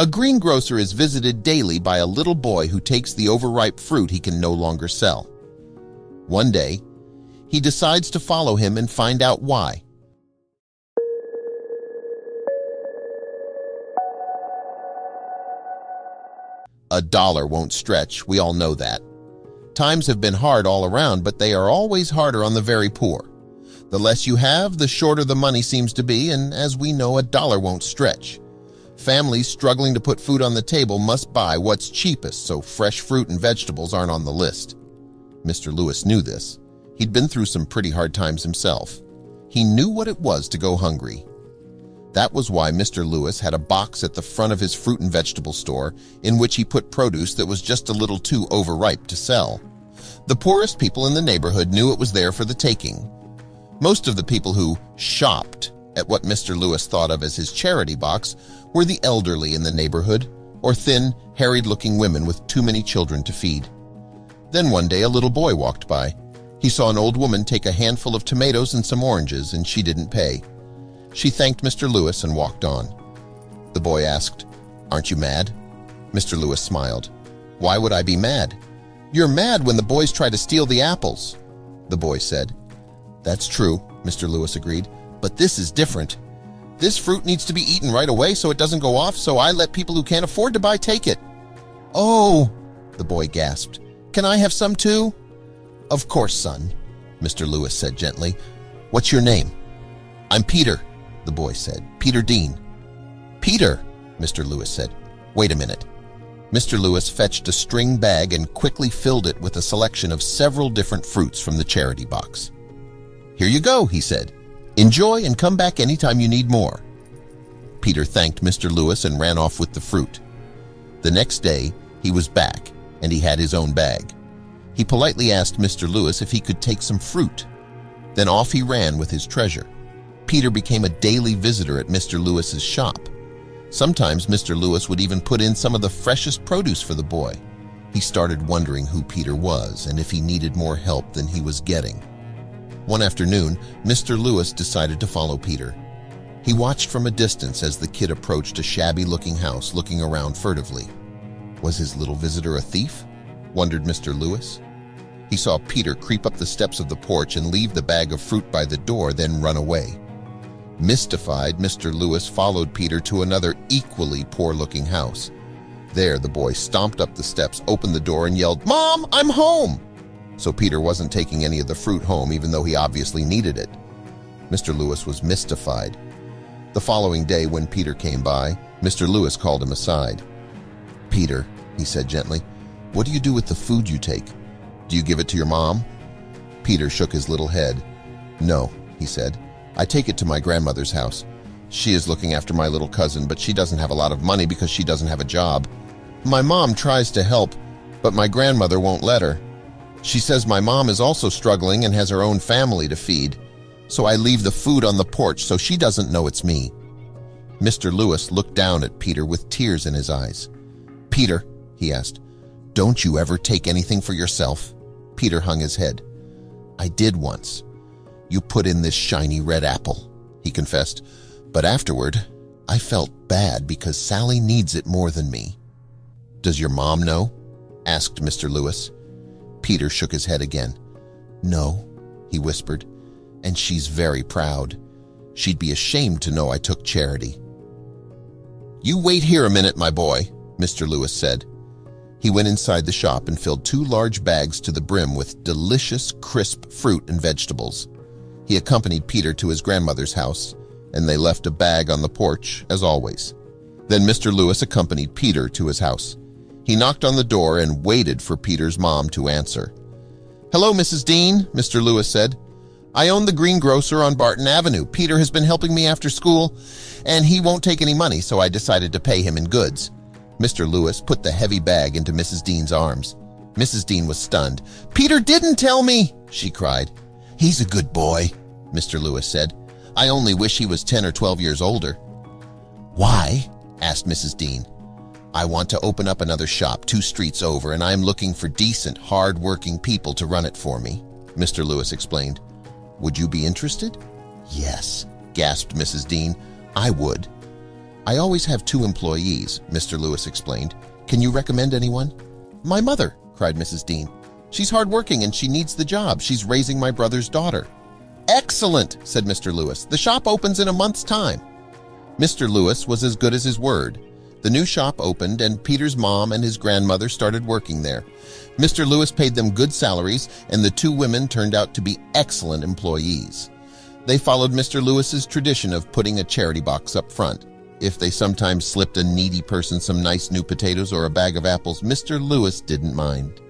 A greengrocer is visited daily by a little boy who takes the overripe fruit he can no longer sell. One day, he decides to follow him and find out why. A dollar won't stretch, we all know that. Times have been hard all around, but they are always harder on the very poor. The less you have, the shorter the money seems to be, and as we know, a dollar won't stretch. Families struggling to put food on the table must buy what's cheapest, so fresh fruit and vegetables aren't on the list. Mr. Lewis knew this. He'd been through some pretty hard times himself. He knew what it was to go hungry. That was why Mr. Lewis had a box at the front of his fruit and vegetable store in which he put produce that was just a little too overripe to sell. The poorest people in the neighborhood knew it was there for the taking. Most of the people who shopped at what Mr. Lewis thought of as his charity box were the elderly in the neighborhood, or thin, harried-looking women with too many children to feed. Then one day a little boy walked by. He saw an old woman take a handful of tomatoes and some oranges, and she didn't pay. She thanked Mr. Lewis and walked on. The boy asked, "Aren't you mad?" Mr. Lewis smiled. "Why would I be mad?" "You're mad when the boys try to steal the apples," the boy said. "That's true," Mr. Lewis agreed, "but this is different. This fruit needs to be eaten right away so it doesn't go off, so I let people who can't afford to buy take it." "Oh," the boy gasped. "Can I have some too?" "Of course, son," Mr. Lewis said gently. "What's your name?" "I'm Peter," the boy said. "Peter Dean." "Peter," Mr. Lewis said. "Wait a minute." Mr. Lewis fetched a string bag and quickly filled it with a selection of several different fruits from the charity box. "Here you go," he said. "Enjoy and come back anytime you need more." Peter thanked Mr. Lewis and ran off with the fruit. The next day, he was back, and he had his own bag. He politely asked Mr. Lewis if he could take some fruit. Then off he ran with his treasure. Peter became a daily visitor at Mr. Lewis's shop. Sometimes Mr. Lewis would even put in some of the freshest produce for the boy. He started wondering who Peter was and if he needed more help than he was getting. One afternoon, Mr. Lewis decided to follow Peter. He watched from a distance as the kid approached a shabby-looking house, looking around furtively. Was his little visitor a thief? Wondered Mr. Lewis. He saw Peter creep up the steps of the porch and leave the bag of fruit by the door, then run away. Mystified, Mr. Lewis followed Peter to another equally poor-looking house. There, the boy stomped up the steps, opened the door, and yelled, "Mom, I'm home!" So Peter wasn't taking any of the fruit home, even though he obviously needed it. Mr. Lewis was mystified. The following day, when Peter came by, Mr. Lewis called him aside. "Peter," he said gently, "what do you do with the food you take? Do you give it to your mom?" Peter shook his little head. "No," he said. "I take it to my grandmother's house. She is looking after my little cousin, but she doesn't have a lot of money because she doesn't have a job. My mom tries to help, but my grandmother won't let her. She says my mom is also struggling and has her own family to feed, so I leave the food on the porch so she doesn't know it's me." Mr. Lewis looked down at Peter with tears in his eyes. "Peter," he asked, "don't you ever take anything for yourself?" Peter hung his head. "I did once. You put in this shiny red apple," he confessed, "but afterward I felt bad because Sally needs it more than me." "Does your mom know?" asked Mr. Lewis. Peter shook his head again. "No," he whispered, "and she's very proud. She'd be ashamed to know I took charity." "You wait here a minute, my boy," Mr. Lewis said. He went inside the shop and filled two large bags to the brim with delicious, crisp fruit and vegetables. He accompanied Peter to his grandmother's house, and they left a bag on the porch, as always. Then Mr. Lewis accompanied Peter to his house. He knocked on the door and waited for Peter's mom to answer. "Hello, Mrs. Dean," Mr. Lewis said. "I own the greengrocer on Barton Avenue. Peter has been helping me after school, and he won't take any money, so I decided to pay him in goods." Mr. Lewis put the heavy bag into Mrs. Dean's arms. Mrs. Dean was stunned. "Peter didn't tell me," she cried. "He's a good boy," Mr. Lewis said. "I only wish he was 10 or 12 years older." "Why?" asked Mrs. Dean. "I want to open up another shop 2 streets over, and I'm looking for decent, hard-working people to run it for me," Mr. Lewis explained. "Would you be interested?" "Yes," gasped Mrs. Dean. "I would." "I always have two employees," Mr. Lewis explained. "Can you recommend anyone?" "My mother," cried Mrs. Dean. "She's hardworking and she needs the job. She's raising my brother's daughter." "Excellent," said Mr. Lewis. "The shop opens in a month's time." Mr. Lewis was as good as his word. The new shop opened and Peter's mom and his grandmother started working there. Mr. Lewis paid them good salaries and the two women turned out to be excellent employees. They followed Mr. Lewis's tradition of putting a charity box up front. If they sometimes slipped a needy person some nice new potatoes or a bag of apples, Mr. Lewis didn't mind.